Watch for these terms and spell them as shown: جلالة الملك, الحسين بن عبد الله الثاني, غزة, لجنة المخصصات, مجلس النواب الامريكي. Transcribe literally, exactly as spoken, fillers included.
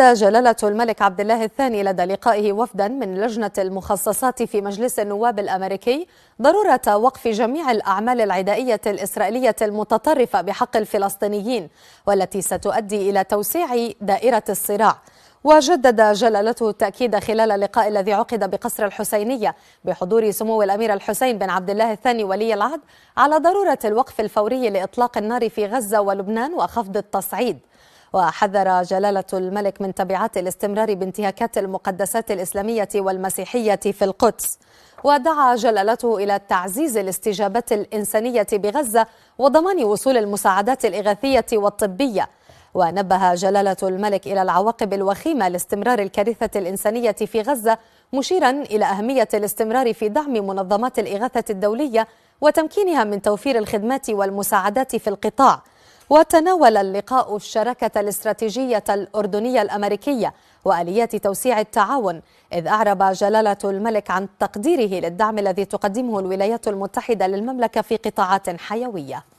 أكد جلالة الملك عبد الله الثاني لدى لقائه وفدا من لجنة المخصصات في مجلس النواب الأمريكي ضرورة وقف جميع الأعمال العدائية الإسرائيلية المتطرفة بحق الفلسطينيين والتي ستؤدي إلى توسيع دائرة الصراع. وجدد جلالته التأكيد خلال اللقاء الذي عقد بقصر الحسينية بحضور سمو الأمير الحسين بن عبد الله الثاني ولي العهد على ضرورة الوقف الفوري لإطلاق النار في غزة ولبنان وخفض التصعيد. وحذر جلالة الملك من تبعات الاستمرار بانتهاكات المقدسات الإسلامية والمسيحية في القدس. ودعا جلالته إلى تعزيز الاستجابات الإنسانية بغزة وضمان وصول المساعدات الإغاثية والطبية. ونبه جلالة الملك إلى العواقب الوخيمة لاستمرار الكارثة الإنسانية في غزة، مشيرا إلى أهمية الاستمرار في دعم منظمات الإغاثة الدولية وتمكينها من توفير الخدمات والمساعدات في القطاع. وتناول اللقاء الشراكة الاستراتيجية الأردنية الأمريكية وآليات توسيع التعاون، إذ أعرب جلالة الملك عن تقديره للدعم الذي تقدمه الولايات المتحدة للمملكة في قطاعات حيوية.